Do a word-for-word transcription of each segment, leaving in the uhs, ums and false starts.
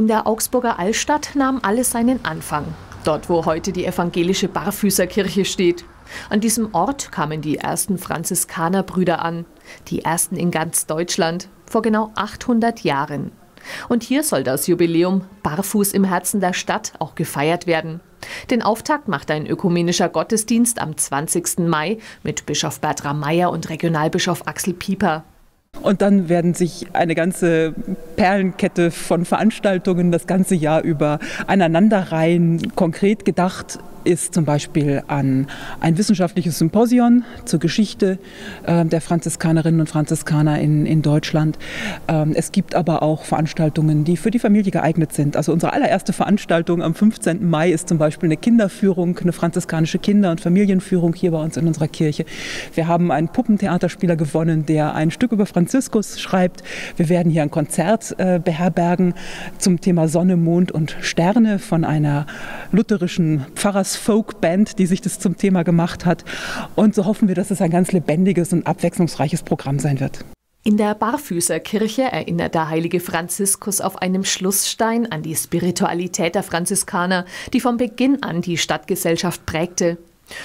In der Augsburger Altstadt nahm alles seinen Anfang, dort wo heute die evangelische Barfüßerkirche steht. An diesem Ort kamen die ersten Franziskanerbrüder an, die ersten in ganz Deutschland, vor genau achthundert Jahren. Und hier soll das Jubiläum Barfuß im Herzen der Stadt auch gefeiert werden. Den Auftakt macht ein ökumenischer Gottesdienst am zwanzigsten Mai mit Bischof Bertram Meyer und Regionalbischof Axel Pieper. Und dann werden sich eine ganze Perlenkette von Veranstaltungen das ganze Jahr über aneinanderreihen. Konkret gedacht ist zum Beispiel an ein wissenschaftliches Symposion zur Geschichte äh, der Franziskanerinnen und Franziskaner in, in Deutschland. Ähm, es gibt aber auch Veranstaltungen, die für die Familie geeignet sind. Also unsere allererste Veranstaltung am fünfzehnten Mai ist zum Beispiel eine Kinderführung, eine franziskanische Kinder- und Familienführung hier bei uns in unserer Kirche. Wir haben einen Puppentheaterspieler gewonnen, der ein Stück über Franziskus schreibt. Wir werden hier ein Konzert äh, beherbergen zum Thema Sonne, Mond und Sterne von einer lutherischen Pfarrers-Folk-Band, die sich das zum Thema gemacht hat. Und so hoffen wir, dass es ein ganz lebendiges und abwechslungsreiches Programm sein wird. In der Barfüßerkirche erinnert der heilige Franziskus auf einem Schlussstein an die Spiritualität der Franziskaner, die von Beginn an die Stadtgesellschaft prägte.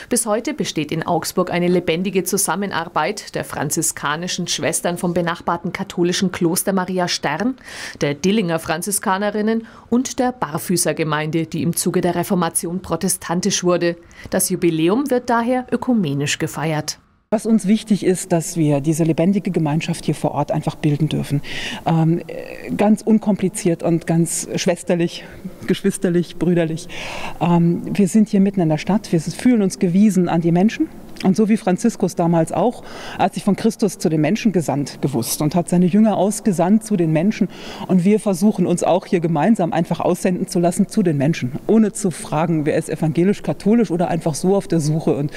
Bis heute besteht in Augsburg eine lebendige Zusammenarbeit der franziskanischen Schwestern vom benachbarten katholischen Kloster Maria Stern, der Dillinger Franziskanerinnen und der Barfüßergemeinde, die im Zuge der Reformation protestantisch wurde. Das Jubiläum wird daher ökumenisch gefeiert. Was uns wichtig ist, dass wir diese lebendige Gemeinschaft hier vor Ort einfach bilden dürfen. Ähm, ganz unkompliziert und ganz schwesterlich, geschwisterlich, brüderlich. Ähm, wir sind hier mitten in der Stadt, wir fühlen uns gewiesen an die Menschen. Und so wie Franziskus damals auch, hat sich von Christus zu den Menschen gesandt gewusst und hat seine Jünger ausgesandt zu den Menschen. Und wir versuchen uns auch hier gemeinsam einfach aussenden zu lassen zu den Menschen, ohne zu fragen, wer ist evangelisch, katholisch oder einfach so auf der Suche und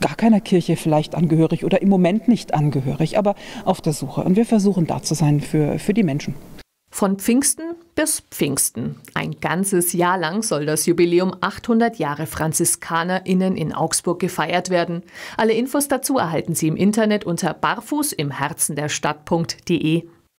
gar keiner Kirche vielleicht angehörig oder im Moment nicht angehörig, aber auf der Suche. Und wir versuchen da zu sein für, für die Menschen. Von Pfingsten bis Pfingsten. Ein ganzes Jahr lang soll das Jubiläum achthundert Jahre FranziskanerInnen in Augsburg gefeiert werden. Alle Infos dazu erhalten Sie im Internet unter barfuß im Herzen der Stadt punkt de.